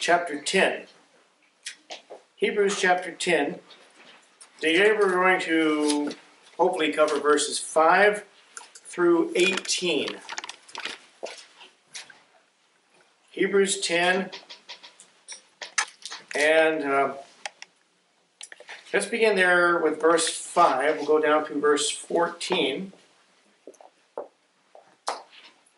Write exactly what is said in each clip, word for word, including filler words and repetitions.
chapter ten. Hebrews chapter ten. Today we're going to hopefully cover verses five through eighteen. Hebrews ten. And uh, let's begin there with verse five. We'll go down to verse fourteen.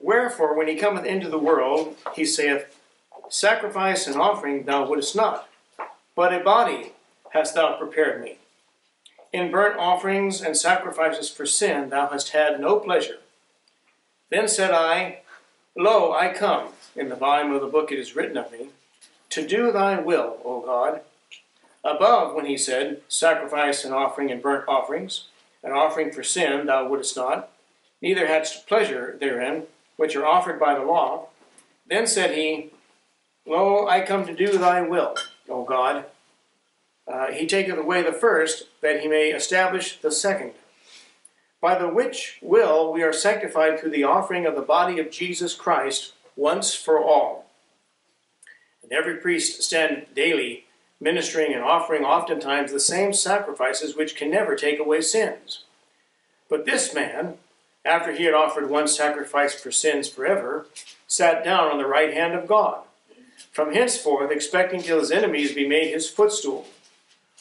Wherefore, when he cometh into the world, he saith, Sacrifice and offering thou wouldest not, but a body hast thou prepared me. In burnt offerings and sacrifices for sin thou hast had no pleasure. Then said I, Lo, I come, in the volume of the book it is written of me, to do thy will, O God. Above, when he said, Sacrifice and offering and burnt offerings, an offering for sin thou wouldest not, neither hadst pleasure therein, which are offered by the law. Then said he, Lo, I come to do thy will, O God. Uh, he taketh away the first, that he may establish the second. By the which will we are sanctified through the offering of the body of Jesus Christ once for all. And every priest standeth daily, ministering and offering oftentimes the same sacrifices which can never take away sins. But this man, after he had offered one sacrifice for sins forever, sat down on the right hand of God, from henceforth expecting till his enemies be made his footstool.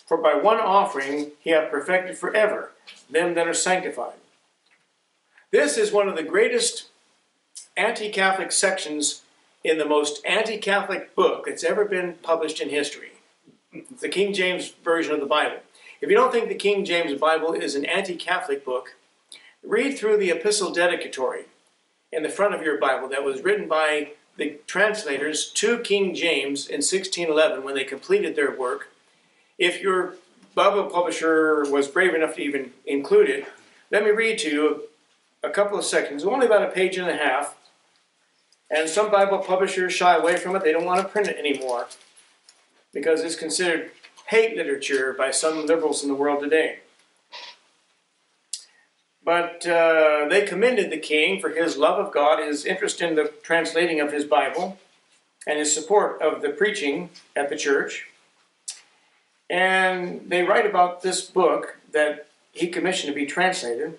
For by one offering he hath perfected forever them that are sanctified. This is one of the greatest anti-Catholic sections in the most anti-Catholic book that's ever been published in history. It's the King James Version of the Bible. If you don't think the King James Bible is an anti-Catholic book, read through the Epistle Dedicatory in the front of your Bible that was written by the translators to King James in sixteen eleven when they completed their work. If your Bible publisher was brave enough to even include it, let me read to you a couple of sections, only about a page and a half, and some Bible publishers shy away from it. They don't want to print it anymore because it's considered hate literature by some liberals in the world today. But uh, they commended the king for his love of God, his interest in the translating of his Bible, and his support of the preaching at the church. And they write about this book that he commissioned to be translated.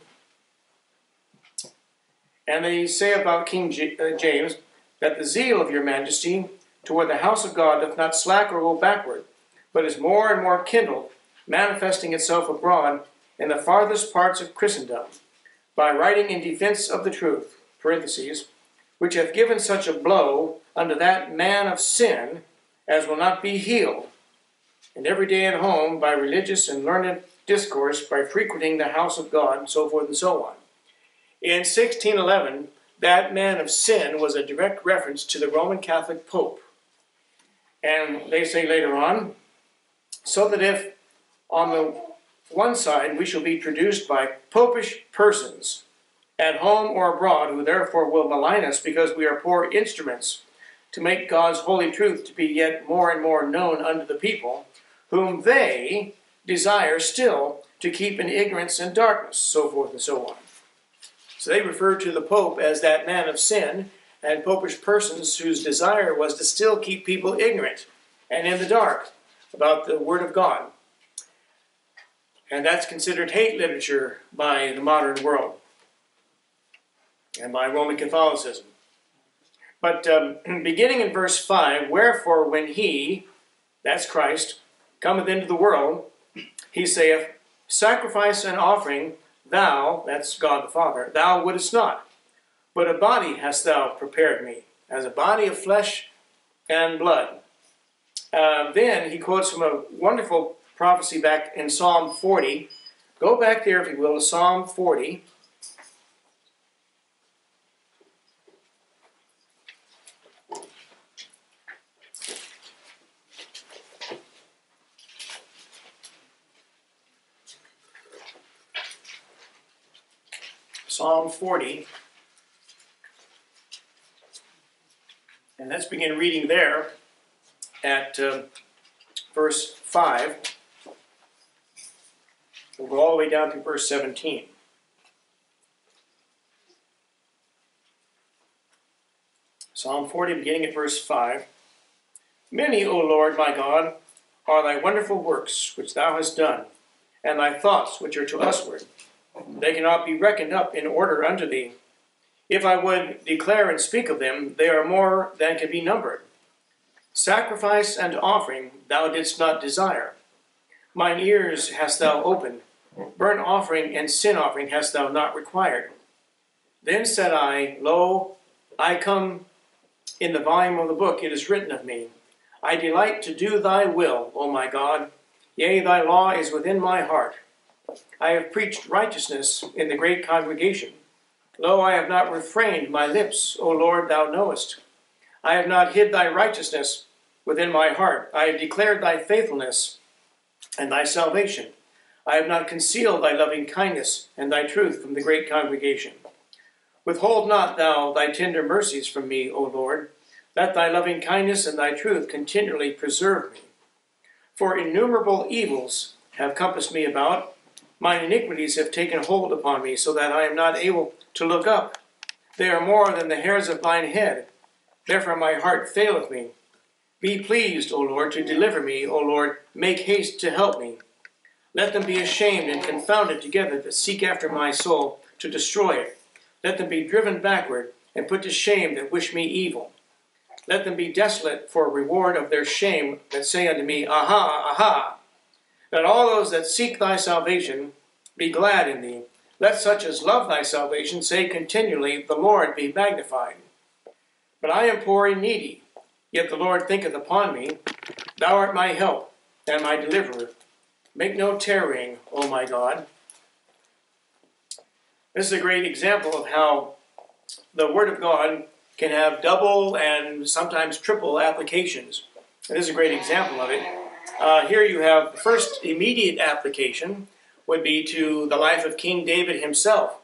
And they say about King J uh, James, that the zeal of your majesty toward the house of God doth not slack or go backward, but is more and more kindled, manifesting itself abroad in the farthest parts of Christendom, by writing in defense of the truth, parentheses, which hath given such a blow unto that man of sin as will not be healed, and every day at home by religious and learned discourse, by frequenting the house of God, and so forth and so on. In sixteen eleven, that man of sin was a direct reference to the Roman Catholic Pope. And they say later on, so that if on the one side, we shall be traduced by popish persons, at home or abroad, who therefore will malign us because we are poor instruments to make God's holy truth to be yet more and more known unto the people, whom they desire still to keep in ignorance and darkness, so forth and so on. So they refer to the Pope as that man of sin and popish persons whose desire was to still keep people ignorant and in the dark about the Word of God. And that's considered hate literature by the modern world and by Roman Catholicism. But um, beginning in verse five, wherefore when he, that's Christ, cometh into the world, he saith, Sacrifice and offering thou, that's God the Father, thou wouldest not, but a body hast thou prepared me, as a body of flesh and blood. Uh, then he quotes from a wonderful prophecy back in Psalm forty. Go back there, if you will, to Psalm forty. Psalm forty. And let's begin reading there at uh, verse five. We'll go all the way down to verse seventeen. Psalm forty, beginning at verse five. Many, O Lord my God, are thy wonderful works which thou hast done, and thy thoughts which are to usward. They cannot be reckoned up in order unto thee. If I would declare and speak of them, they are more than can be numbered. Sacrifice and offering thou didst not desire. Mine ears hast thou opened. Burnt offering and sin offering hast thou not required. Then said I, Lo, I come. In the volume of the book it is written of me, I delight to do thy will, O my God. Yea, thy law is within my heart. I have preached righteousness in the great congregation. Lo, I have not refrained my lips, O Lord, thou knowest. I have not hid thy righteousness within my heart. I have declared thy faithfulness and thy salvation. I have not concealed thy loving kindness and thy truth from the great congregation. Withhold not thou thy tender mercies from me, O Lord. Let thy loving kindness and thy truth continually preserve me. For innumerable evils have compassed me about. Mine iniquities have taken hold upon me, so that I am not able to look up. They are more than the hairs of thine head. Therefore my heart faileth me. Be pleased, O Lord, to deliver me, O Lord. Make haste to help me. Let them be ashamed and confounded together that seek after my soul to destroy it. Let them be driven backward and put to shame that wish me evil. Let them be desolate for a reward of their shame that say unto me, Aha, aha. Let all those that seek thy salvation be glad in thee. Let such as love thy salvation say continually, The Lord be magnified. But I am poor and needy, yet the Lord thinketh upon me. Thou art my help and my deliverer. Make no tarrying, O my God. This is a great example of how the Word of God can have double and sometimes triple applications. And this is a great example of it. Uh, here you have the first immediate application would be to the life of King David himself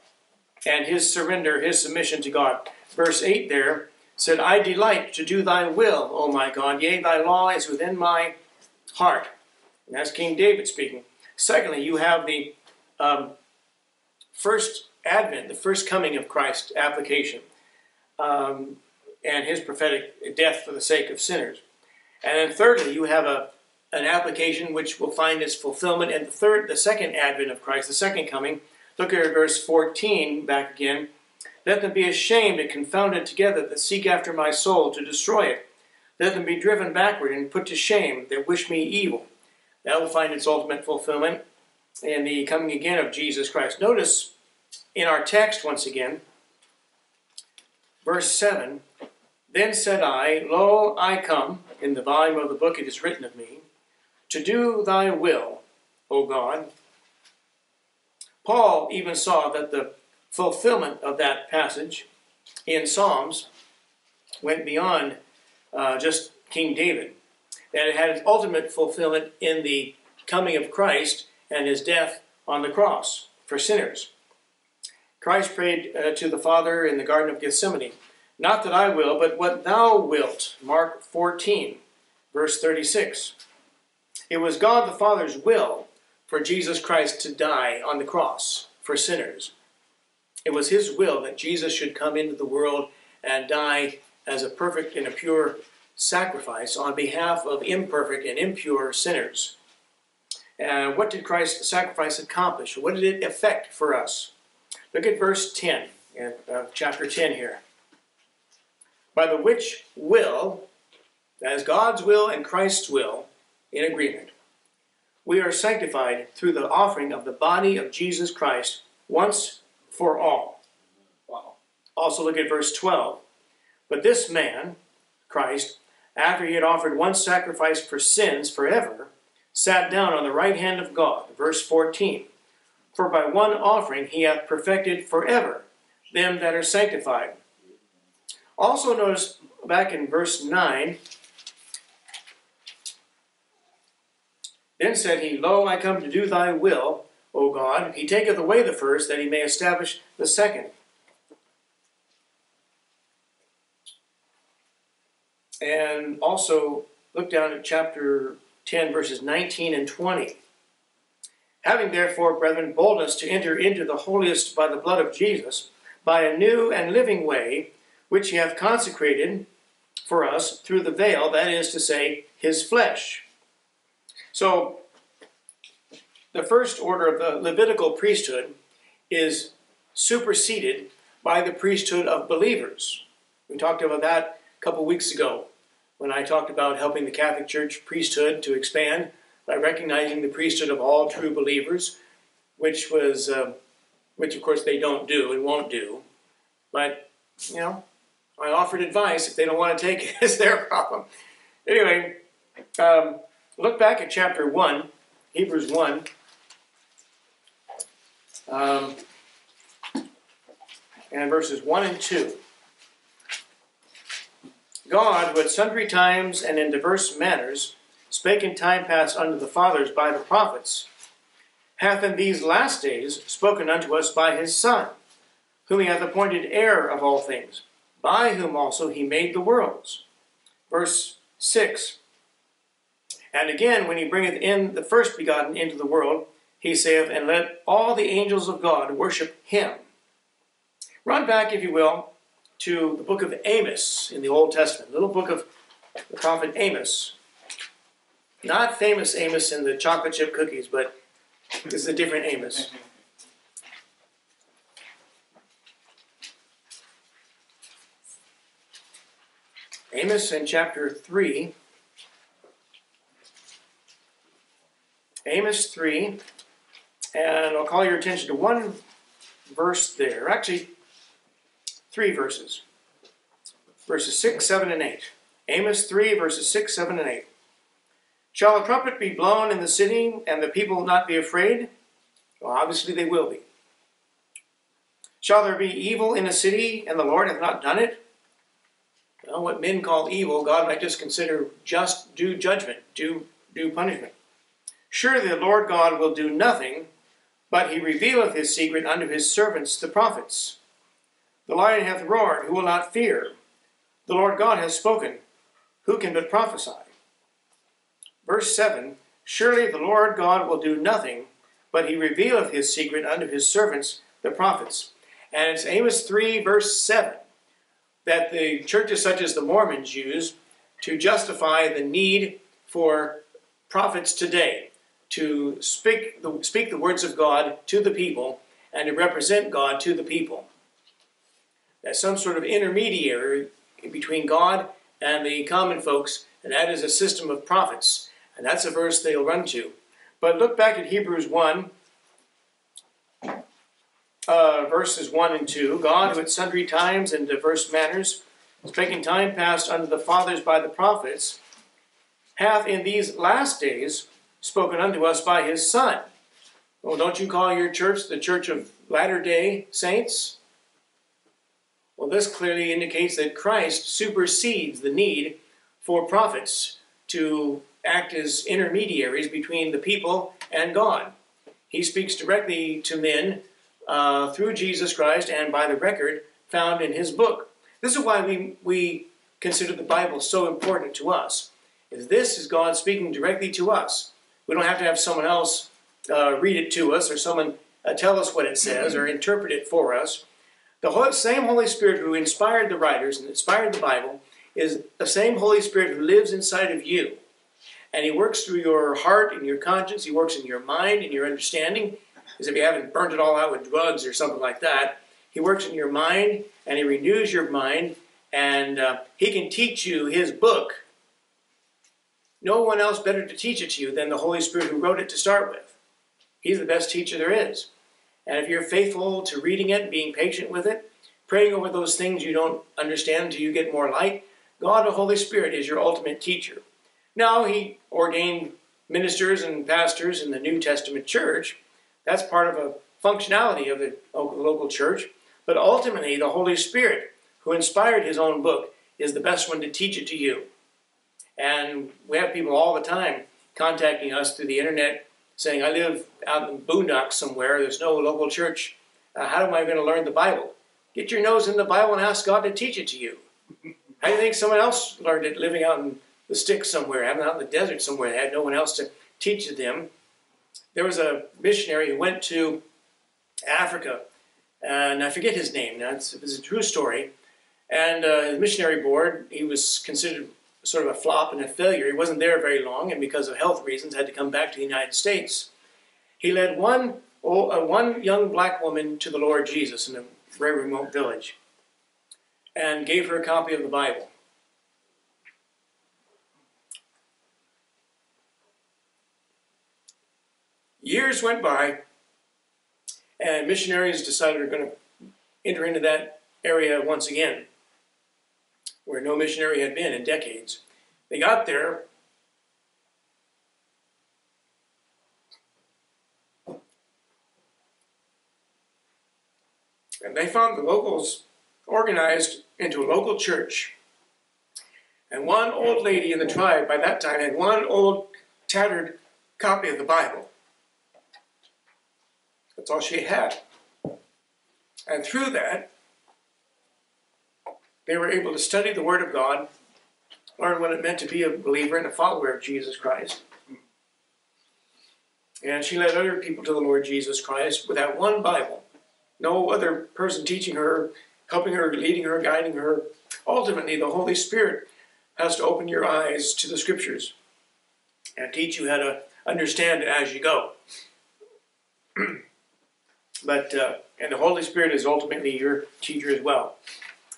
and his surrender, his submission to God. Verse eight there said, I delight to do thy will, O my God. Yea, thy law is within my heart. And that's King David speaking. Secondly, you have the um, first Advent, the first coming of Christ application, um, and his prophetic death for the sake of sinners. And then thirdly, you have a, an application which will find its fulfillment in the third, the second Advent of Christ, the second coming. Look at verse fourteen back again. Let them be ashamed and confounded together that seek after my soul to destroy it. Let them be driven backward and put to shame that wish me evil. That will find its ultimate fulfillment in the coming again of Jesus Christ. Notice in our text, once again, verse seven, Then said I, Lo, I come, in the volume of the book it is written of me, to do thy will, O God. Paul even saw that the fulfillment of that passage in Psalms went beyond uh, just King David, that it had its ultimate fulfillment in the coming of Christ and his death on the cross for sinners. Christ prayed uh, to the Father in the Garden of Gethsemane, Not that I will, but what thou wilt. Mark fourteen, verse thirty-six. It was God the Father's will for Jesus Christ to die on the cross for sinners. It was his will that Jesus should come into the world and die as a perfect and a pure sacrifice on behalf of imperfect and impure sinners. And uh, what did Christ's sacrifice accomplish? What did it effect for us? Look at verse ten, uh, chapter ten here. By the which will, that is God's will and Christ's will, in agreement, we are sanctified through the offering of the body of Jesus Christ once for all. Wow. Also look at verse twelve. But this man, Christ, after he had offered one sacrifice for sins forever, sat down on the right hand of God. Verse fourteen. For by one offering he hath perfected forever them that are sanctified. Also notice back in verse nine, Then said he, Lo, I come to do thy will, O God. He taketh away the first, that he may establish the second. And also look down at chapter ten, verses nineteen and twenty. Having therefore, brethren, boldness to enter into the holiest by the blood of Jesus, by a new and living way, which ye have consecrated for us through the veil, that is to say, his flesh. So, the first order of the Levitical priesthood is superseded by the priesthood of believers. We talked about that a couple weeks ago when I talked about helping the Catholic Church priesthood to expand by recognizing the priesthood of all true believers, which was, uh, which of course they don't do and won't do. But, you know, I offered advice. If they don't want to take it, it's their problem. Anyway, um, look back at chapter one, Hebrews one. Um, and verses one and two. God, who at sundry times and in diverse manners spake in time past unto the fathers by the prophets, hath in these last days spoken unto us by his Son, whom he hath appointed heir of all things, by whom also he made the worlds. Verse six. And again, when he bringeth in the first begotten into the world, he saith, and let all the angels of God worship him. Run back, if you will, to the book of Amos in the Old Testament, the little book of the prophet Amos. Not famous Amos in the chocolate chip cookies, but this is a different Amos. Amos in chapter three. Amos three, and I'll call your attention to one verse there. Actually, three verses, verses six, seven, and eight. Amos three, verses six, seven, and eight. Shall a trumpet be blown in the city, and the people not be afraid? Well, obviously they will be. Shall there be evil in a city, and the Lord hath not done it? Well, what men call evil, God might just consider just due judgment, due, due punishment. Surely the Lord God will do nothing, but he revealeth his secret unto his servants the prophets. The lion hath roared, who will not fear? The Lord God hath spoken, who can but prophesy? Verse seven, surely the Lord God will do nothing, but he revealeth his secret unto his servants the prophets. And it's Amos three, verse seven, that the churches such as the Mormons use to justify the need for prophets today, to speak the, speak the words of God to the people and to represent God to the people, as some sort of intermediary between God and the common folks, and that is a system of prophets. And that's a verse they'll run to. But look back at Hebrews one, uh, verses one and two. God, who at sundry times and diverse manners, spake in time past unto the fathers by the prophets, hath in these last days spoken unto us by his Son. Well, don't you call your church the Church of Latter-day Saints? Well, this clearly indicates that Christ supersedes the need for prophets to act as intermediaries between the people and God. He speaks directly to men uh, through Jesus Christ and by the record found in his book. This is why we, we consider the Bible so important to us. Is this is God speaking directly to us. We don't have to have someone else uh, read it to us or someone uh, tell us what it says or interpret it for us. The whole, same Holy Spirit who inspired the writers and inspired the Bible is the same Holy Spirit who lives inside of you. And he works through your heart and your conscience. He works in your mind and your understanding, as if you haven't burnt it all out with drugs or something like that. He works in your mind and he renews your mind, and uh, he can teach you his book. No one else better to teach it to you than the Holy Spirit who wrote it to start with. He's the best teacher there is. And if you're faithful to reading it, being patient with it, praying over those things you don't understand until you get more light, God the Holy Spirit is your ultimate teacher. Now, he ordained ministers and pastors in the New Testament church. That's part of a functionality of the local church. But ultimately, the Holy Spirit, who inspired his own book, is the best one to teach it to you. And we have people all the time contacting us through the internet saying, I live out in the boondocks somewhere, there's no local church, uh, how am I going to learn the Bible? Get your nose in the Bible and ask God to teach it to you. How do you think someone else learned it living out in the sticks somewhere, having out in the desert somewhere, they had no one else to teach to them? There was a missionary who went to Africa, and I forget his name now, it's, it's a true story, And uh, his missionary board, he was considered sort of a flop and a failure. He wasn't there very long, and because of health reasons, had to come back to the United States. He led one, oh, uh, one young black woman to the Lord Jesus in a very remote village and gave her a copy of the Bible. Years went by, and missionaries decided they're going to enter into that area once again, where no missionary had been in decades. They got there, and they found the locals organized into a local church. And one old lady in the tribe by that time had one old tattered copy of the Bible. That's all she had. And through that, they were able to study the Word of God, learn what it meant to be a believer and a follower of Jesus Christ. And she led other people to the Lord Jesus Christ with that one Bible. No other person teaching her, helping her, leading her, guiding her. Ultimately, the Holy Spirit has to open your eyes to the Scriptures and teach you how to understand it as you go. But, uh, and the Holy Spirit is ultimately your teacher as well.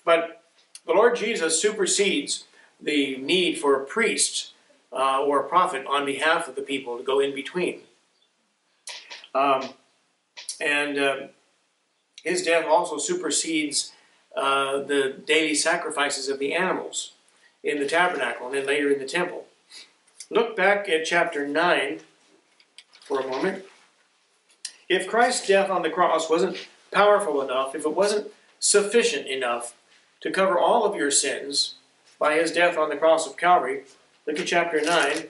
But the Lord Jesus supersedes the need for a priest uh, or a prophet on behalf of the people to go in between. Um, and uh, his death also supersedes uh, the daily sacrifices of the animals in the tabernacle and then later in the temple. Look back at chapter nine for a moment. If Christ's death on the cross wasn't powerful enough, if it wasn't sufficient enough to cover all of your sins by his death on the cross of Calvary, look at chapter nine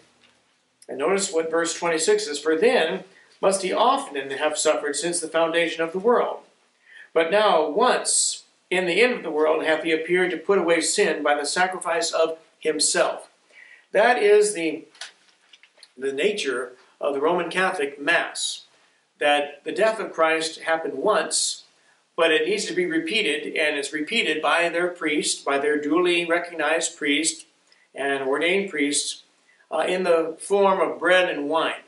and notice what verse twenty-six is. For then must he often have suffered since the foundation of the world. But now once in the end of the world hath he appeared to put away sin by the sacrifice of himself. That is the, the nature of the Roman Catholic Mass. That the death of Christ happened once, but it needs to be repeated, and it's repeated by their priest, by their duly recognized priest and ordained priests, uh, in the form of bread and wine.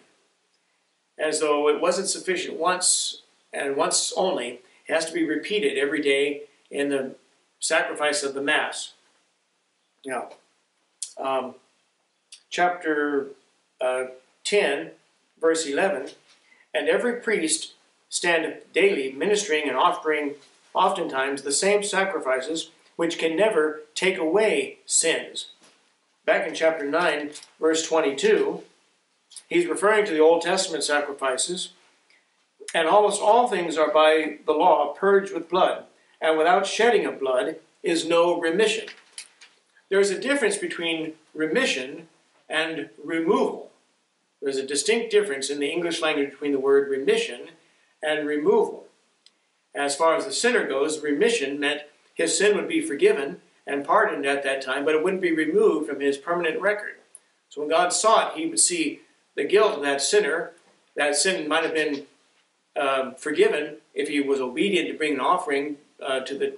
As though it wasn't sufficient once and once only, it has to be repeated every day in the sacrifice of the Mass. Now, um, chapter uh, ten, verse eleven. And every priest standeth daily ministering and offering oftentimes the same sacrifices, which can never take away sins. Back in chapter nine, verse twenty-two, he's referring to the Old Testament sacrifices. And almost all things are by the law purged with blood, and without shedding of blood is no remission. There's a difference between remission and removal. There's a distinct difference in the English language between the word remission and removal. As far as the sinner goes, remission meant his sin would be forgiven and pardoned at that time, but it wouldn't be removed from his permanent record. So when God saw it, he would see the guilt of that sinner. That sin might have been um, forgiven if he was obedient to bring an offering uh, to the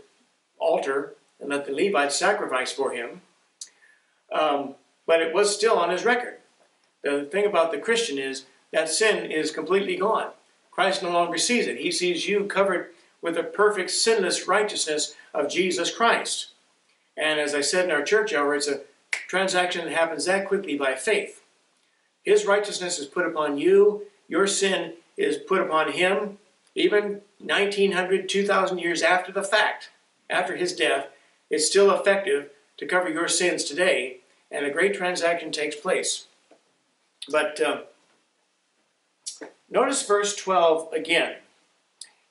altar and let the Levites sacrifice for him. Um, but it was still on his record. The thing about the Christian is that sin is completely gone. Christ no longer sees it. He sees you covered with the perfect, sinless righteousness of Jesus Christ. And as I said in our church hour, it's a transaction that happens that quickly by faith. His righteousness is put upon you. Your sin is put upon him, even nineteen hundred, two thousand years after the fact. After his death, it's still effective to cover your sins today, and a great transaction takes place. But uh, notice verse twelve again.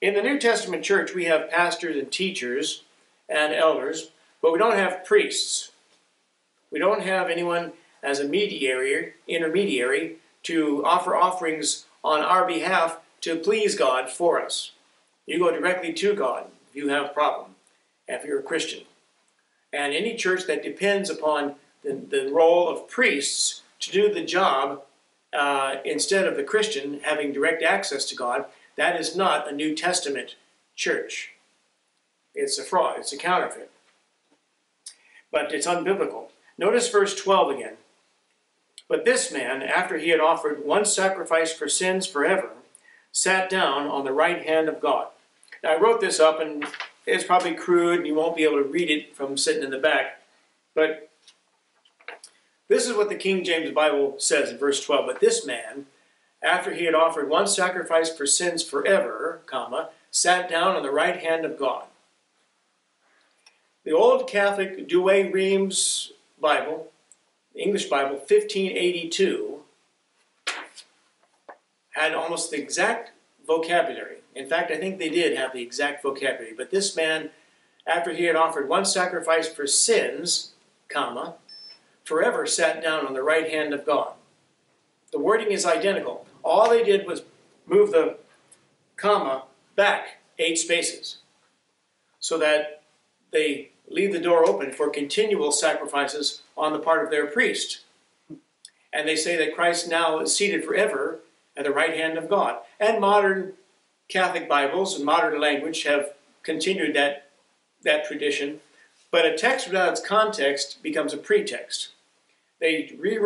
In the New Testament church, we have pastors and teachers and elders, but we don't have priests. We don't have anyone as a mediator, intermediary, to offer offerings on our behalf to please God for us. You go directly to God if you have a problem, if you're a Christian. And any church that depends upon the, the role of priests to do the job uh, instead of the Christian having direct access to God, that is not a New Testament church. It's a fraud. It's a counterfeit. but it's unbiblical. Notice verse twelve again. But this man, after he had offered one sacrifice for sins forever, sat down on the right hand of God. Now, I wrote this up, and it's probably crude, and you won't be able to read it from sitting in the back, but this is what the King James Bible says in verse twelve. But this man, after he had offered one sacrifice for sins forever, comma, sat down on the right hand of God. The Old Catholic Douay-Rheims Bible, English Bible, fifteen eighty-two, had almost the exact vocabulary. In fact, I think they did have the exact vocabulary. But this man, after he had offered one sacrifice for sins, comma, forever sat down on the right hand of God. The wording is identical. All they did was move the comma back eight spaces so that they leave the door open for continual sacrifices on the part of their priest. And they say that Christ now is seated forever at the right hand of God. And modern Catholic Bibles and modern language have continued that, that tradition. But a text without its context becomes a pretext. They rewrite